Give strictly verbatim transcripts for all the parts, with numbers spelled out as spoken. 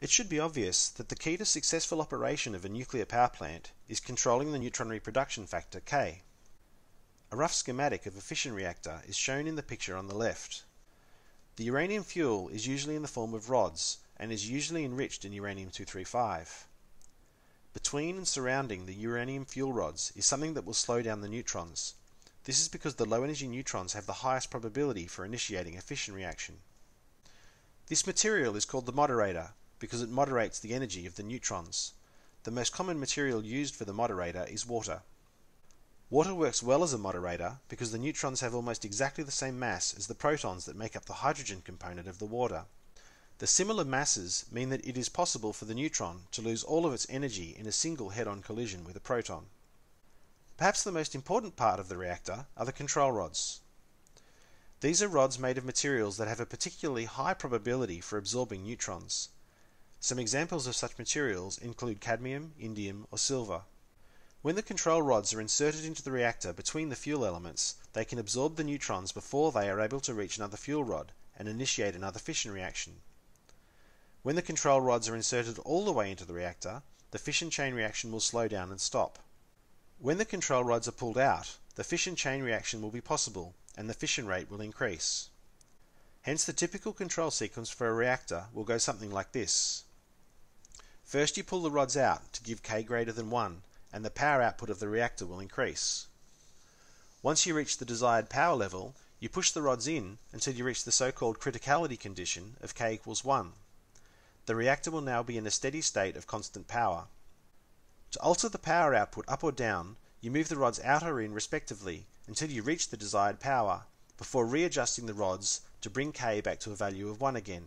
It should be obvious that the key to successful operation of a nuclear power plant is controlling the neutron reproduction factor K. A rough schematic of a fission reactor is shown in the picture on the left. The uranium fuel is usually in the form of rods and is usually enriched in uranium two thirty-five. Between and surrounding the uranium fuel rods is something that will slow down the neutrons. This is because the low-energy neutrons have the highest probability for initiating a fission reaction. This material is called the moderator because it moderates the energy of the neutrons. The most common material used for the moderator is water. Water works well as a moderator because the neutrons have almost exactly the same mass as the protons that make up the hydrogen component of the water. The similar masses mean that it is possible for the neutron to lose all of its energy in a single head-on collision with a proton. Perhaps the most important part of the reactor are the control rods. These are rods made of materials that have a particularly high probability for absorbing neutrons. Some examples of such materials include cadmium, indium, or silver. When the control rods are inserted into the reactor between the fuel elements, they can absorb the neutrons before they are able to reach another fuel rod and initiate another fission reaction. When the control rods are inserted all the way into the reactor, the fission chain reaction will slow down and stop. When the control rods are pulled out, the fission chain reaction will be possible and the fission rate will increase. Hence the typical control sequence for a reactor will go something like this. First you pull the rods out to give K greater than one and the power output of the reactor will increase. Once you reach the desired power level, you push the rods in until you reach the so-called criticality condition of K equals one. The reactor will now be in a steady state of constant power. To alter the power output up or down, you move the rods out or in respectively until you reach the desired power, before readjusting the rods to bring K back to a value of one again.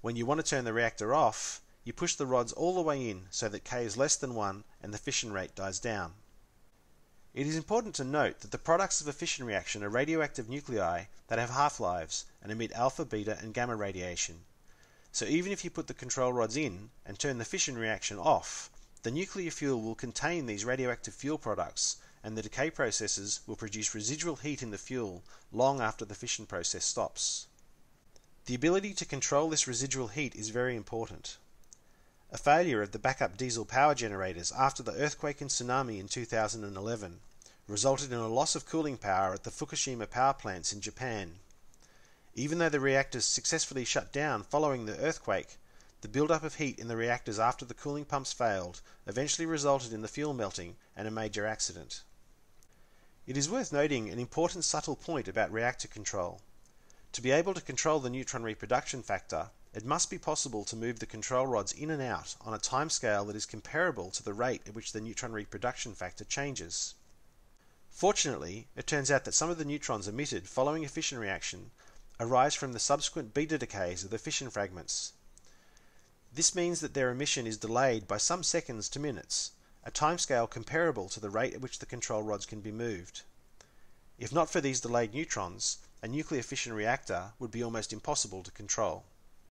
When you want to turn the reactor off, you push the rods all the way in so that K is less than one and the fission rate dies down. It is important to note that the products of a fission reaction are radioactive nuclei that have half-lives and emit alpha, beta, and gamma radiation. So even if you put the control rods in and turn the fission reaction off, the nuclear fuel will contain these radioactive fuel products and the decay processes will produce residual heat in the fuel long after the fission process stops. The ability to control this residual heat is very important. A failure of the backup diesel power generators after the earthquake and tsunami in two thousand eleven resulted in a loss of cooling power at the Fukushima power plants in Japan. Even though the reactors successfully shut down following the earthquake, the build-up of heat in the reactors after the cooling pumps failed eventually resulted in the fuel melting and a major accident. It is worth noting an important subtle point about reactor control. To be able to control the neutron reproduction factor, it must be possible to move the control rods in and out on a timescale that is comparable to the rate at which the neutron reproduction factor changes. Fortunately, it turns out that some of the neutrons emitted following a fission reaction arise from the subsequent beta decays of the fission fragments. This means that their emission is delayed by some seconds to minutes, a timescale comparable to the rate at which the control rods can be moved. If not for these delayed neutrons, a nuclear fission reactor would be almost impossible to control.